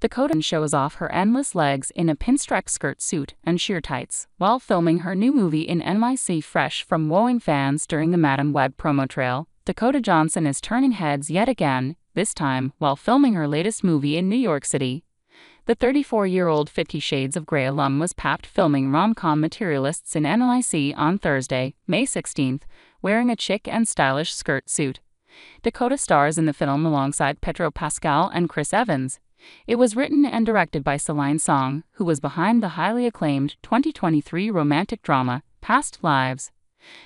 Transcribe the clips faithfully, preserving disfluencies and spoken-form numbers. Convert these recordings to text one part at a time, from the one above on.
Dakota shows off her endless legs in a pinstripe skirt suit and sheer tights while filming her new movie in N Y C. Fresh from wowing fans during the Madam Web promo trail, Dakota Johnson is turning heads yet again, this time while filming her latest movie in New York City. The thirty-four-year-old Fifty Shades of Grey alum was papped filming rom-com Materialists in N Y C on Thursday, May sixteenth, wearing a chic and stylish skirt suit. Dakota stars in the film alongside Pedro Pascal and Chris Evans. It was written and directed by Celine Song, who was behind the highly acclaimed twenty twenty-three romantic drama, Past Lives.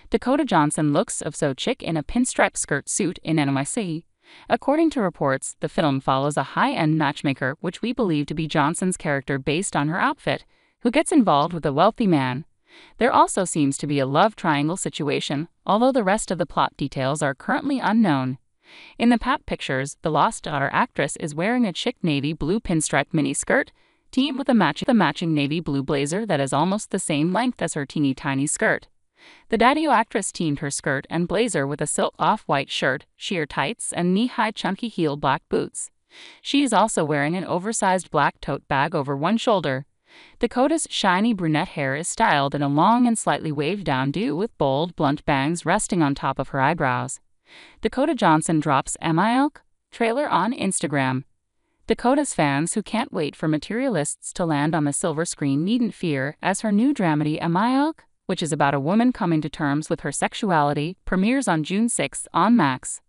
Dakota Johnson looks so chic in a pinstripe skirt suit in N Y C. According to reports, the film follows a high-end matchmaker, which we believe to be Johnson's character based on her outfit, who gets involved with a wealthy man. There also seems to be a love triangle situation, although the rest of the plot details are currently unknown. In the pap pictures, the Lost Daughter actress is wearing a chic navy blue pinstripe miniskirt, teamed with a match the matching navy blue blazer that is almost the same length as her teeny tiny skirt. The Daddy-o actress teamed her skirt and blazer with a silk off-white shirt, sheer tights, and knee-high chunky heel black boots. She is also wearing an oversized black tote bag over one shoulder. Dakota's shiny brunette hair is styled in a long and slightly waved down do with bold, blunt bangs resting on top of her eyebrows. Dakota Johnson drops Am I OK? trailer on Instagram. Dakota's fans who can't wait for Materialists to land on the silver screen needn't fear, as her new dramedy Am I OK? which is about a woman coming to terms with her sexuality, premieres on June sixth on Max.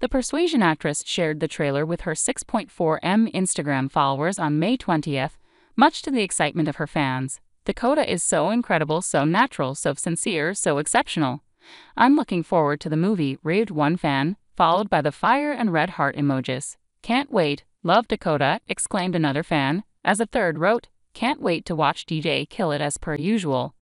The Persuasion actress shared the trailer with her six point four million Instagram followers on May twentieth, much to the excitement of her fans. Dakota is so incredible, so natural, so sincere, so exceptional. I'm looking forward to the movie, raved one fan, followed by the fire and red heart emojis. Can't wait, love Dakota, exclaimed another fan, as a third wrote, can't wait to watch D J kill it as per usual.